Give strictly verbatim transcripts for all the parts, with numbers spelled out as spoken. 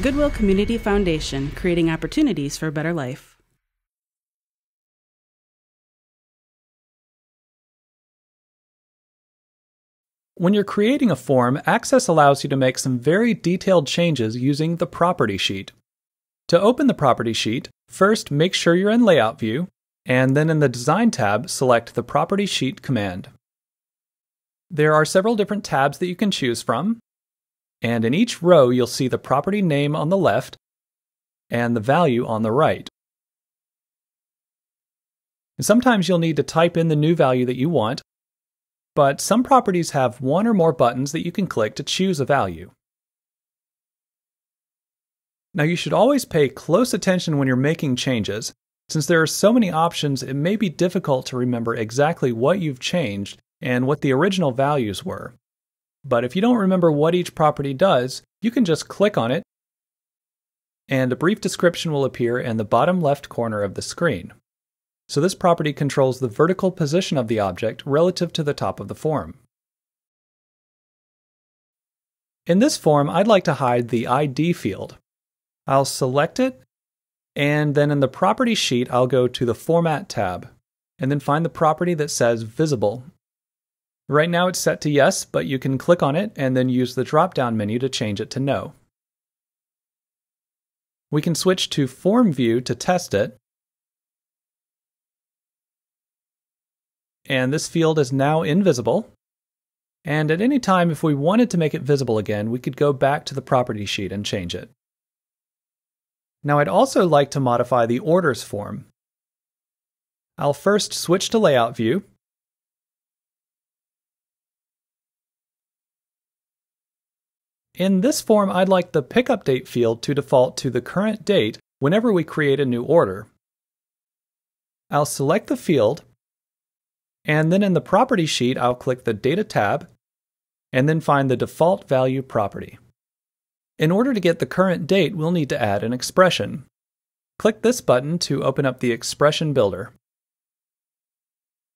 Goodwill Community Foundation, creating opportunities for a better life. When you're creating a form, Access allows you to make some very detailed changes using the Property Sheet. To open the Property Sheet, first make sure you're in Layout View, and then in the Design tab, select the Property Sheet command. There are several different tabs that you can choose from, and in each row you'll see the property name on the left and the value on the right. And sometimes you'll need to type in the new value that you want, but some properties have one or more buttons that you can click to choose a value. Now you should always pay close attention when you're making changes. Since there are so many options, it may be difficult to remember exactly what you've changed and what the original values were. But if you don't remember what each property does, you can just click on it, and a brief description will appear in the bottom left corner of the screen. So this property controls the vertical position of the object relative to the top of the form. In this form, I'd like to hide the I D field. I'll select it, and then in the Property Sheet, I'll go to the Format tab, and then find the property that says Visible. Right now it's set to Yes, but you can click on it and then use the drop-down menu to change it to No. We can switch to Form View to test it. And this field is now invisible. And at any time, if we wanted to make it visible again, we could go back to the Property Sheet and change it. Now I'd also like to modify the Orders form. I'll first switch to Layout View. In this form, I'd like the Pickup Date field to default to the current date whenever we create a new order. I'll select the field, and then in the Property Sheet, I'll click the Data tab, and then find the Default Value property. In order to get the current date, we'll need to add an expression. Click this button to open up the Expression Builder.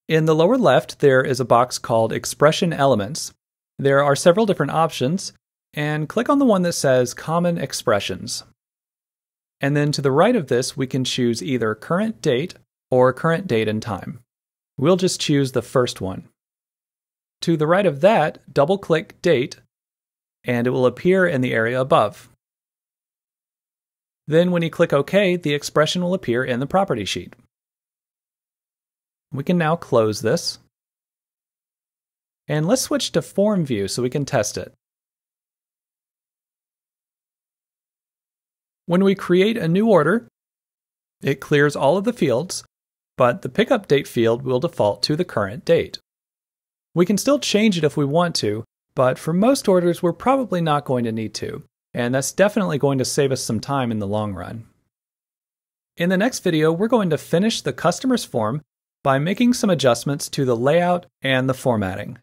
In the lower left, there is a box called Expression Elements. There are several different options, and click on the one that says Common Expressions. And then to the right of this, we can choose either Current Date or Current Date and Time. We'll just choose the first one. To the right of that, double-click Date, and it will appear in the area above. Then when you click OK, the expression will appear in the Property Sheet. We can now close this. And let's switch to Form View so we can test it. When we create a new order, it clears all of the fields, but the Pickup Date field will default to the current date. We can still change it if we want to, but for most orders we're probably not going to need to, and that's definitely going to save us some time in the long run. In the next video, we're going to finish the customer's form by making some adjustments to the layout and the formatting.